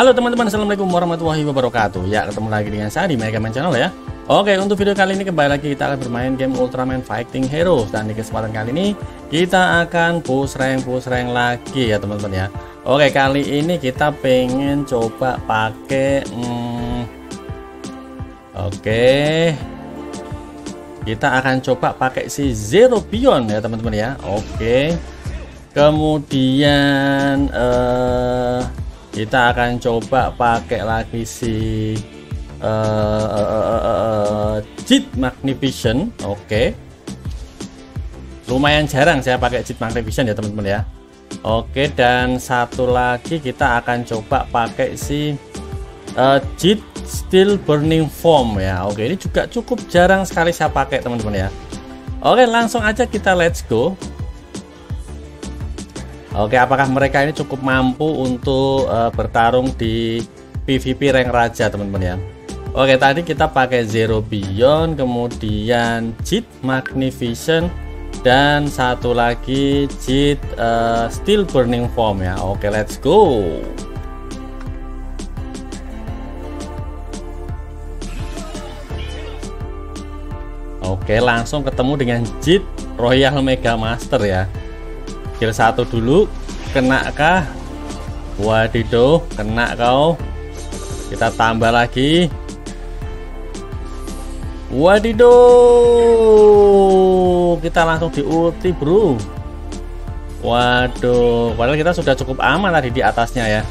Halo teman-teman, assalamualaikum warahmatullahi wabarakatuh. Ya, ketemu lagi dengan saya di Megamen Channel ya. Oke, untuk video kali ini kembali lagi kita akan bermain game Ultraman Fighting Heroes. Dan di kesempatan kali ini kita akan push rank lagi ya teman-teman ya. Oke, kali ini kita pengen coba pakai kita akan coba pakai si Yerubion ya teman-teman ya. Oke, kemudian kita akan coba pakai lagi si Geed Magnificent. Oke. Lumayan jarang saya pakai Geed Magnificent ya teman-teman ya. Oke, dan satu lagi kita akan coba pakai si Geed Steel Burning Form ya. Oke, ini juga cukup jarang sekali saya pakai teman-teman ya. Oke, langsung aja kita let's go. Oke, apakah mereka ini cukup mampu untuk bertarung di PvP rank raja teman-teman ya. Oke, tadi kita pakai Yerubion, kemudian Geed Magnificent, dan satu lagi Geed Steel Burning Form ya. Oke, let's go. Oke, langsung ketemu dengan Geed Royal Mega Master ya. Kill satu dulu, kena kah? Wadidoh, kena kau. Kita tambah lagi. Wadidoh, kita langsung di ulti bro. Waduh, padahal kita sudah cukup aman tadi di atasnya ya.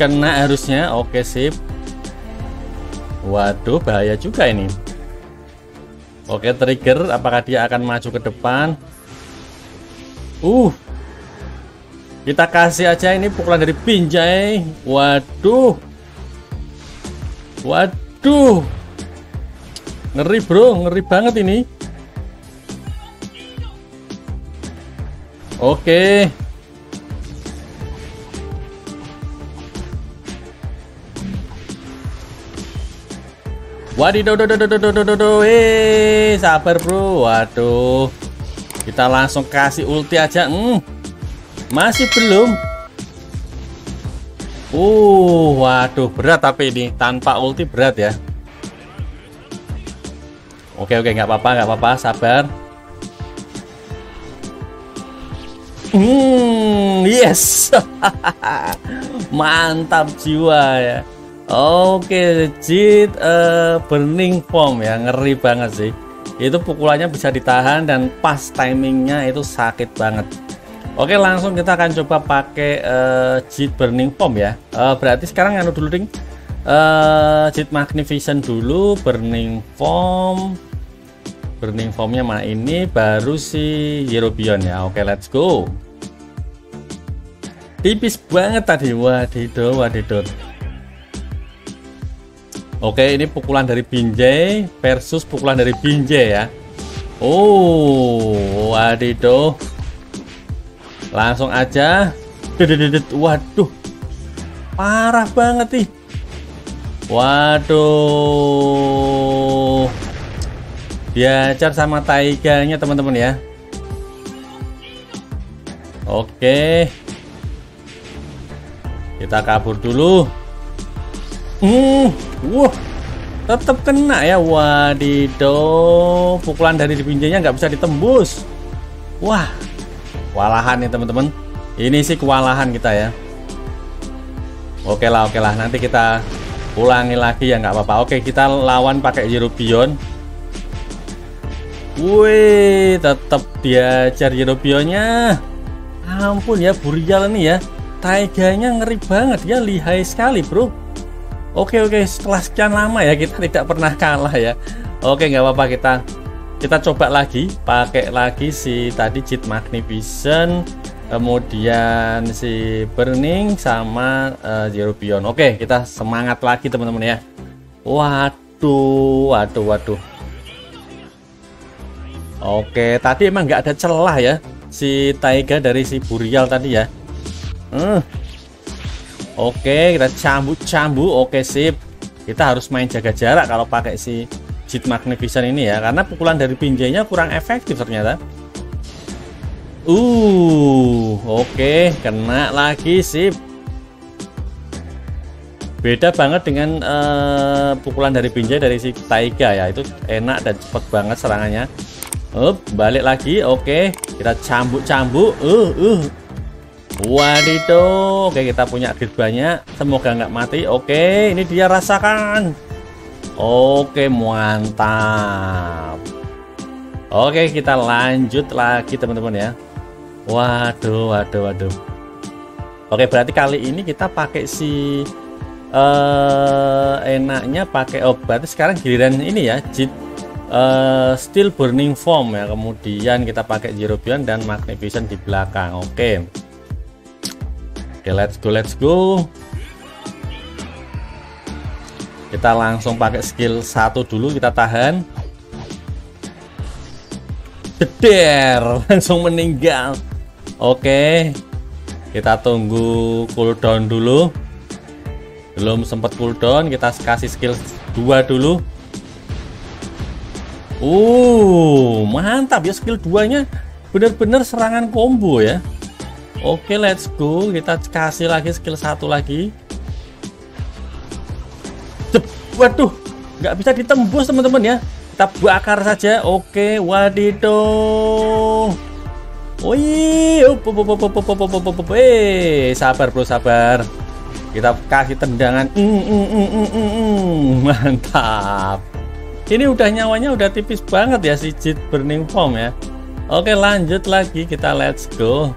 Kena harusnya. Oke, sip. Waduh, bahaya juga ini. Oke, trigger, apakah dia akan maju ke depan? Kita kasih aja ini pukulan dari pinjai. Waduh. Waduh. Ngeri bro, ngeri banget ini. Oke. Wadidaw, sabar bro. Waduh, kita langsung kasih ulti aja. Masih belum. Waduh, berat tapi ini tanpa ulti berat ya. Oke, nggak apa-apa, sabar. Yes. Mantap jiwa ya. Oke, Geed Burning Form ya, ngeri banget sih. Itu pukulannya bisa ditahan dan pas timingnya itu sakit banget. Oke, langsung kita akan coba pakai Geed Burning Form ya. Berarti sekarang anu dulu ding. Geed Magnificent dulu, Burning Form. Burning Formnya mana ini? Baru si Yerubion ya. Oke, let's go. Tipis banget tadi. Wadidaw. Oke, ini pukulan dari Binjai versus pukulan dari Binjai ya. Wadidoh. Langsung aja. Waduh. Parah banget nih. Waduh. Diajar sama Taiganya teman-teman ya. Oke. Kita kabur dulu. Tetap kena ya. Wadidoh, pukulan dari pinjanya nggak bisa ditembus. Wah, kewalahan nih teman-teman. Ini sih kewalahan kita ya. Oke lah, nanti kita ulangi lagi ya, nggak apa-apa. Oke, kita lawan pakai Yerubion. Wih, tetap diajar Yerubionnya. Ampun ya, Burial nih ya. Taiganya ngeri banget ya, lihai sekali bro. Oke, setelah sekian lama ya kita tidak pernah kalah ya. Oke, nggak apa-apa, kita coba lagi, pakai lagi si tadi Geed Magnificent, kemudian si Burning sama Yerubion. Oke, kita semangat lagi teman-teman ya. Waduh. Oke, tadi emang nggak ada celah ya si Taiga dari si Burial tadi ya. Oke, kita cambuk. Oke, sip. Kita harus main jaga jarak kalau pakai si Geed Magnificent ini ya, karena pukulan dari pinjainya kurang efektif ternyata. Oke, kena lagi, sip. Beda banget dengan pukulan dari Binjai dari si Taiga ya, itu enak dan cepet banget serangannya. Balik lagi, oke, kita cambuk-cambuk. Wadidaw, oke, kita punya gear banyak, semoga nggak mati. Oke, ini dia, rasakan. Oke, mantap. Oke, kita lanjut lagi teman-teman ya. Waduh. Oke, berarti kali ini kita pakai si enaknya pakai obat. Sekarang giliran ini ya, Geed Steel Burning Form ya. Kemudian kita pakai Jiurpion dan Magnificent di belakang. Oke, let's go. Kita langsung pakai skill 1 dulu, kita tahan. Deder, langsung meninggal. Oke, kita tunggu cooldown dulu. Belum sempat cooldown, kita kasih skill 2 dulu. Mantap ya, skill 2-nya bener-bener serangan combo ya. Oke, let's go. Kita kasih lagi skill 1 lagi. Waduh, nggak bisa ditembus teman-teman ya. Kita bakar saja. Oke, wadidaw. Sabar bro, sabar. Kita kasih tendangan. Mantap. Ini udah nyawanya udah tipis banget ya si Geed Burning Form ya. Oke, lanjut lagi, kita let's go.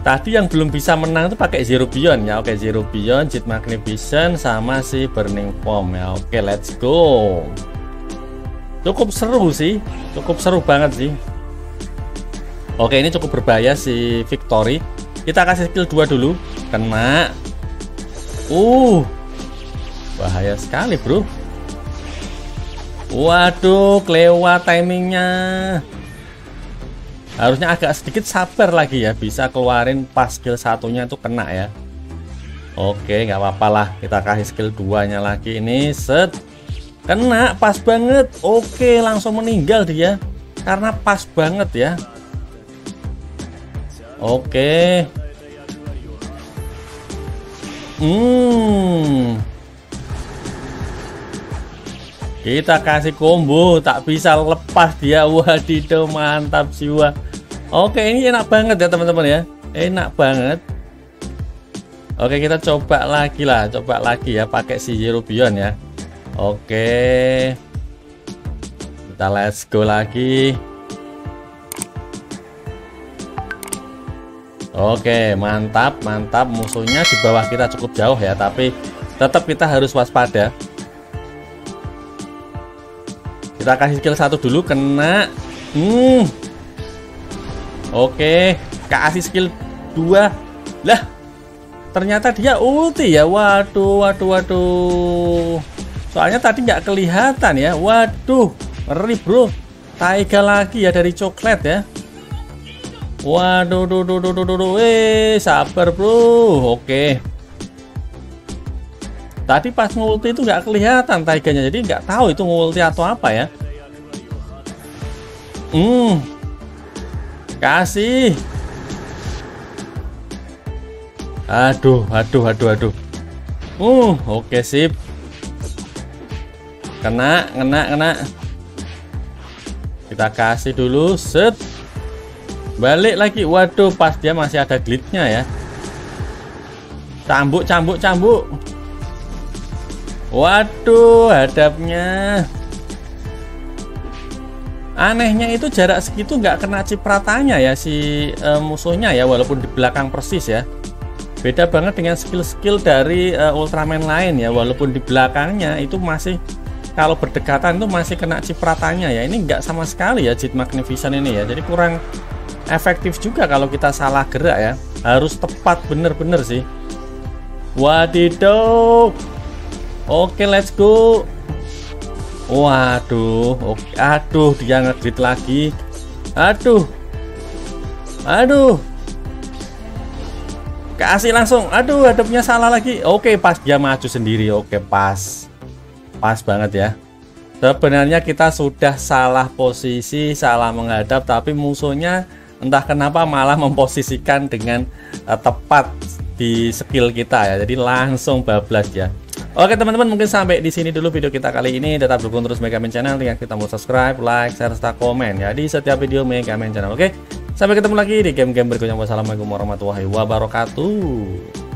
Tadi yang belum bisa menang itu pakai Yerubion ya. Oke, Yerubion, Geed Magnificent sama si Burning Form ya. Oke, let's go. Cukup seru sih, cukup seru banget sih. Oke, ini cukup berbahaya si Victory. Kita kasih skill 2 dulu. Kena. Bahaya sekali bro. Waduh, kelewat timingnya. Harusnya agak sedikit sabar lagi ya, bisa keluarin pas skill 1-nya itu kena ya. Oke, nggak apa-apa lah, kita kasih skill 2-nya lagi ini, set. Kena, pas banget. Oke, langsung meninggal dia karena pas banget ya. Oke. Kita kasih combo, tak bisa lepas dia. Wadidaw, mantap jiwa. Oke, ini enak banget ya teman-teman ya, enak banget. Oke, kita coba lagi ya pakai si Yerubion ya. Oke, kita let's go lagi. Oke, mantap. Musuhnya di bawah kita cukup jauh ya, tapi tetap kita harus waspada. Kita kasih skill 1 dulu, kena. Oke, kasih skill 2. Lah, ternyata dia ulti ya. Waduh. Soalnya tadi nggak kelihatan ya. Waduh, ngeri bro. Taiga lagi ya dari coklat ya. Waduh. Sabar bro. Oke. Tadi pas ngulti itu nggak kelihatan Taiganya, jadi nggak tahu itu ngulti atau apa ya. Kasih. Aduh. Oke, sip. Kena. Kita kasih dulu, set. Balik lagi. Waduh, pas dia masih ada glitchnya ya. Cambuk. Waduh, hadapnya. Anehnya itu jarak segitu nggak kena cipratannya ya si musuhnya ya, walaupun di belakang persis ya. Beda banget dengan skill-skill dari Ultraman lain ya, walaupun di belakangnya itu masih, kalau berdekatan itu masih kena cipratannya ya. Ini nggak sama sekali ya Geed Magnificent ini ya, jadi kurang efektif juga kalau kita salah gerak ya. Harus tepat bener-bener sih. Wadidaw. Oke, let's go. Waduh, oke. Aduh, dia ngegrit lagi. Aduh. Kasih langsung. Aduh, hadapnya salah lagi. Oke, pas dia maju sendiri. Oke, pas banget ya. Sebenarnya kita sudah salah posisi, salah menghadap, tapi musuhnya entah kenapa malah memposisikan dengan tepat di skill kita ya. Jadi langsung bablas ya. Oke teman-teman, mungkin sampai di sini dulu video kita kali ini. Tetap dukung terus Megamen Channel dengan kita mau subscribe, like, share, serta komen ya di setiap video Megamen Channel. Oke, sampai ketemu lagi di game-game berikutnya. Wassalamualaikum warahmatullahi wabarakatuh.